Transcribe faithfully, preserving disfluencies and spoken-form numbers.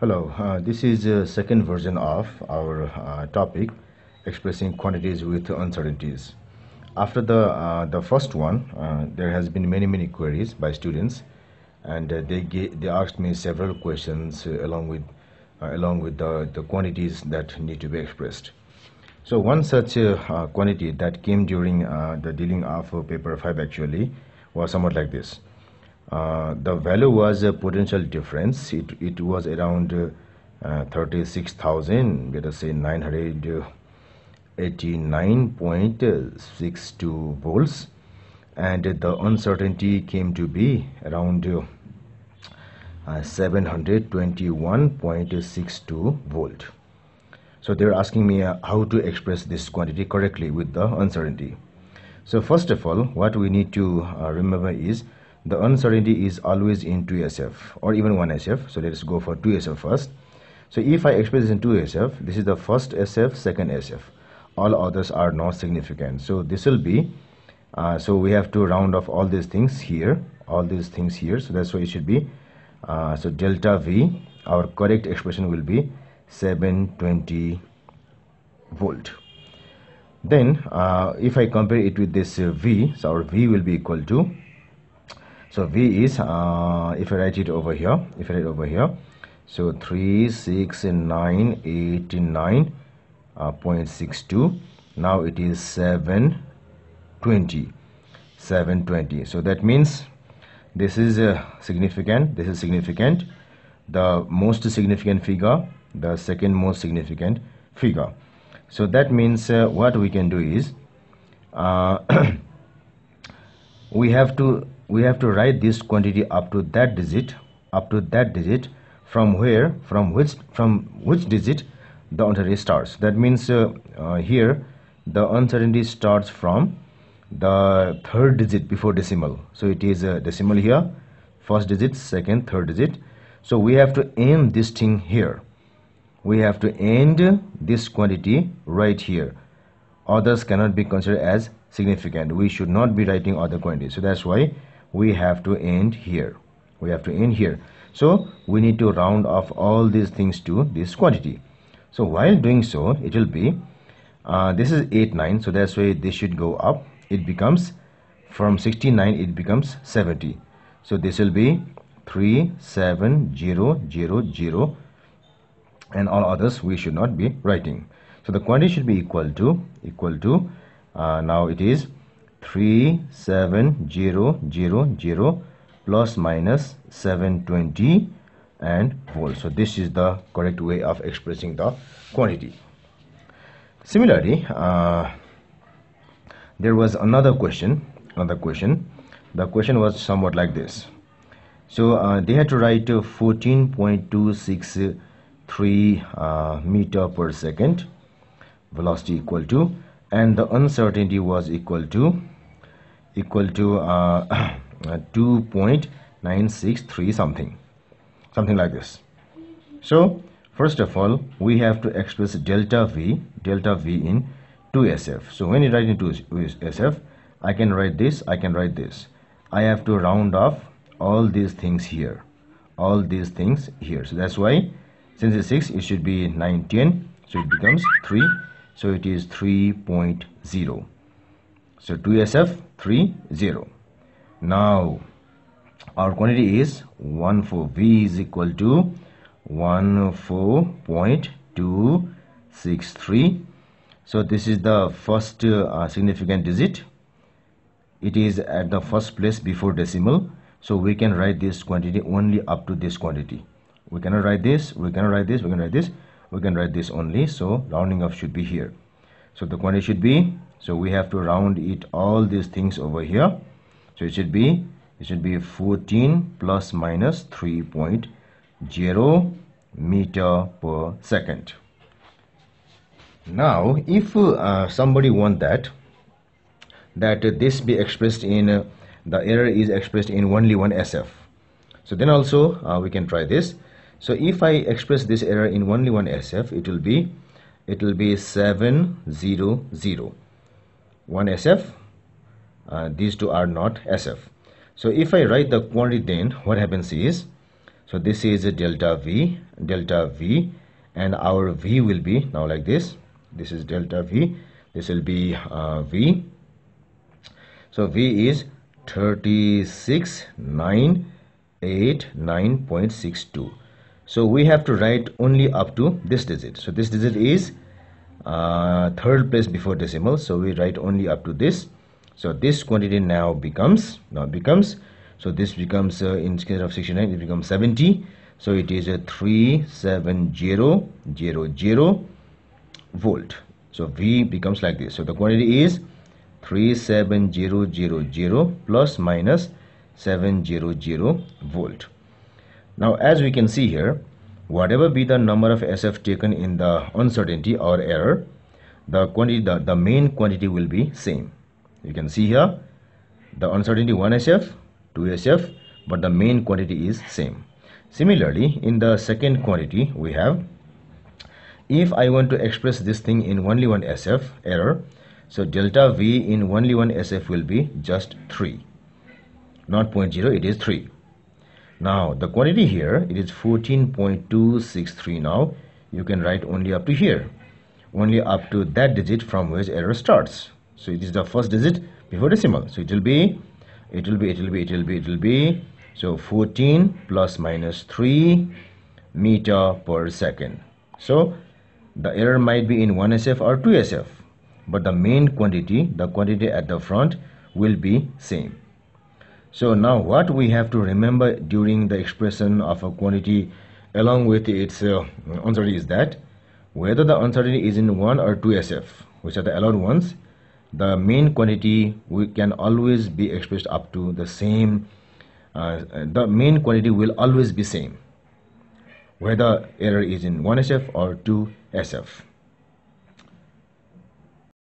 Hello, uh, this is a second version of our uh, topic, expressing quantities with uncertainties. After the uh, the first one, uh, there has been many many queries by students, and uh, they gave, they asked me several questions uh, along with uh, along with the, the quantities that need to be expressed. So one such uh, uh, quantity that came during uh, the dealing of uh, paper five actually was somewhat like this. Uh, the value was a potential difference. It it was around uh, uh, thirty-six thousand. Let us say nine hundred eighty-nine point six two volts, and the uncertainty came to be around uh, seven hundred twenty-one point six two volt. So they were asking me uh, how to express this quantity correctly with the uncertainty. So first of all, what we need to uh, remember is, the uncertainty is always in two S F or even one S F. So let's go for two S F first. So if I express this in two S F, this is the first S F, second S F. All others are not significant. So this will be, uh, so we have to round off all these things here, all these things here. So that's why it should be, uh, so delta V, our correct expression will be seven hundred twenty volt. Then uh, if I compare it with this uh, V, so our V will be equal to, so V is, uh, if I write it over here, if I write it over here, so three six nine eight nine point six two. Now it is seven twenty. So that means this is uh, significant. This is significant. The most significant figure, the second most significant figure. So that means uh, what we can do is, uh, we have to. we have to write this quantity up to that digit, up to that digit from where, from which, from which digit the uncertainty starts. That means uh, uh, here the uncertainty starts from the third digit before decimal. So it is a decimal here, first digit, second, third digit. So we have to end this thing here. We have to end this quantity right here. Others cannot be considered as significant. We should not be writing other quantities. So that's why we have to end here. We have to end here. So we need to round off all these things to this quantity. So while doing so, it will be, uh, this is eighty-nine, so that's why this should go up. It becomes, from sixty-nine it becomes seventy. So this will be three seven zero zero zero, and all others we should not be writing. So the quantity should be equal to, equal to, uh, now it is three seven zero zero zero plus minus seven twenty and volts. So this is the correct way of expressing the quantity. Similarly, uh, there was another question, another question. The question was somewhat like this. So uh, they had to write fourteen point two six three uh, meter per second, velocity equal to, and the uncertainty was equal to equal to uh, two point nine six three something, something like this. So first of all, we have to express delta V, delta V in two S F. So when you write in two S F, I can write this, I can write this. I have to round off all these things here, all these things here. So that's why, since it's six, it should be nine ten. So it becomes three. So it is three point zero. So two S F, three, zero. Now our quantity is fourteen. V is equal to fourteen point two six three. So this is the first uh, significant digit. It is at the first place before decimal. So we can write this quantity only up to this quantity. We cannot write this, we cannot write this, we can write this. We can write this only. So rounding up should be here. So the quantity should be, so we have to round it all these things over here. So it should be, it should be fourteen plus minus three point zero meter per second. Now if uh, somebody want that that uh, this be expressed in uh, the error is expressed in only one S F, so then also uh, we can try this. So if I express this error in only one S F, it will be, it will be seven hundred. one S F, uh, these two are not S F. So if I write the quantity, then what happens is, So this is a delta V, delta V, and our V will be now like this. This is delta V. This will be uh, V. So V is thirty-six thousand nine hundred eighty-nine point six two. So we have to write only up to this digit. So this digit is uh, third place before decimal. So we write only up to this. So this quantity now becomes now becomes. So this becomes uh, in case of sixty-nine, it becomes seventy. So it is a three seven zero zero zero volt. So V becomes like this. So the quantity is three seven zero zero zero plus minus seven hundred volt. Now as we can see here, whatever be the number of S F taken in the uncertainty or error, the quantity, the, the main quantity will be same. You can see here the uncertainty one S F, two S F, but the main quantity is same. Similarly, in the second quantity we have, if I want to express this thing in only one S F error, so delta V in only one S F will be just three, not zero point zero, it is three. Now the quantity here, it is fourteen point two six three. Now you can write only up to here, only up to that digit from which error starts. So it is the first digit before decimal. So it will be, it will be, it will be, it will be, it will be. So fourteen plus minus three meter per second. So the error might be in one S F or two S F, but the main quantity, the quantity at the front will be same. So now what we have to remember during the expression of a quantity along with its uh, uncertainty is that whether the uncertainty is in one or two S F, which are the allowed ones, the main quantity we can always be expressed up to the same, uh, the main quantity will always be same, whether error is in one S F or two S F.